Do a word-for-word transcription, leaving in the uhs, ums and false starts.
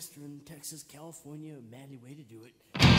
Western Texas, California, manly way to do it.